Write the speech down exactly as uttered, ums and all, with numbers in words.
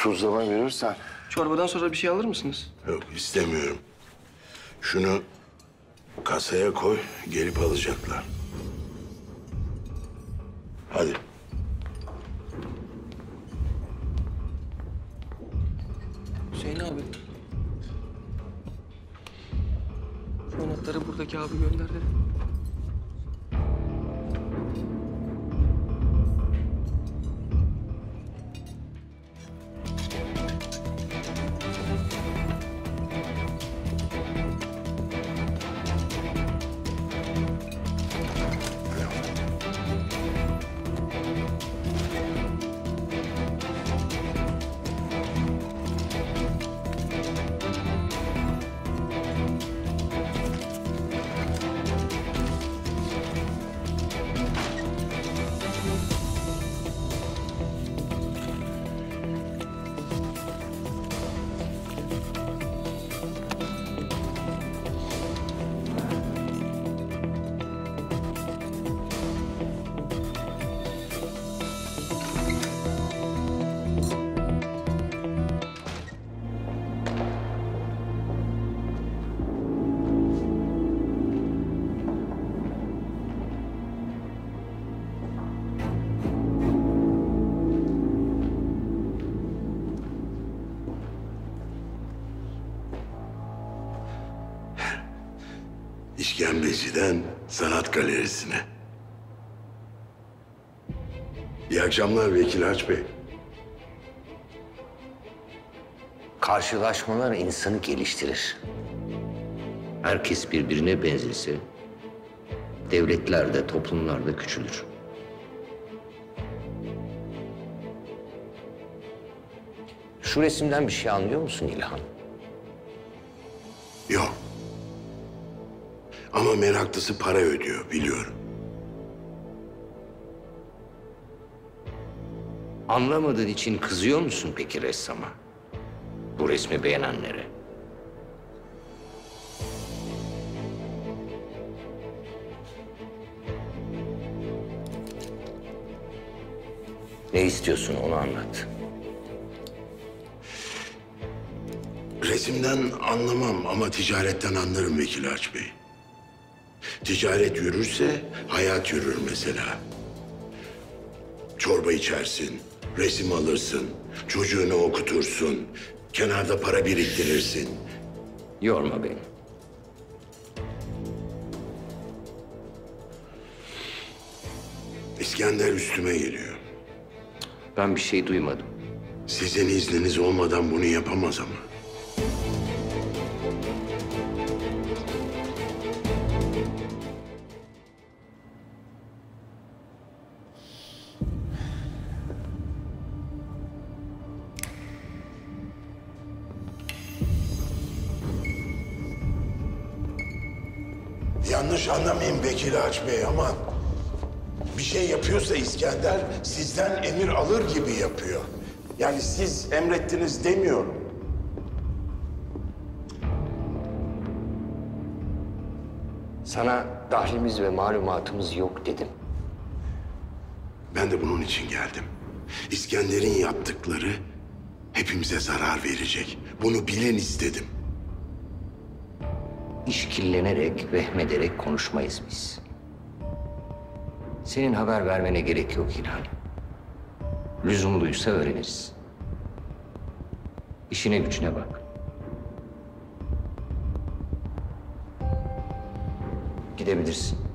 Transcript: tuzlama verirsen... Çorbadan sonra bir şey alır mısınız? Yok, istemiyorum. Şunu kasaya koy, gelip alacaklar. Hadi. Hüseyin abi. Bu anahtarı buradaki abi gönderdi. İşkembeciden sanat galerisine. İyi akşamlar Vekilharç Bey. Karşılaşmalar insanı geliştirir. Herkes birbirine benzese, devletler de toplumlar da küçülür. Şu resimden bir şey anlıyor musun İlhan? Yok. Ama meraklısı para ödüyor, biliyorum. Anlamadığın için kızıyor musun peki ressama? Bu resmi beğenenlere. Ne istiyorsun onu anlat. Resimden anlamam ama ticaretten anlarım Vekilharç Bey. Ticaret yürürse hayat yürür mesela. Çorba içersin, resim alırsın, çocuğunu okutursun, kenarda para biriktirirsin. Yorma beni. İskender üstüme geliyor. Ben bir şey duymadım. Sizin izniniz olmadan bunu yapamaz ama. Yanlış anlamayın Vekilharç Bey ama bir şey yapıyorsa İskender sizden emir alır gibi yapıyor. Yani siz emrettiniz demiyorum. Sana dahlimiz ve malumatımız yok dedim. Ben de bunun için geldim. İskender'in yaptıkları hepimize zarar verecek. Bunu bilin istedim. İşkillenerek, vehmederek konuşmayız biz. Senin haber vermene gerek yok İlhan. Lüzumluysa öğreniriz. İşine gücüne bak. Gidebilirsin.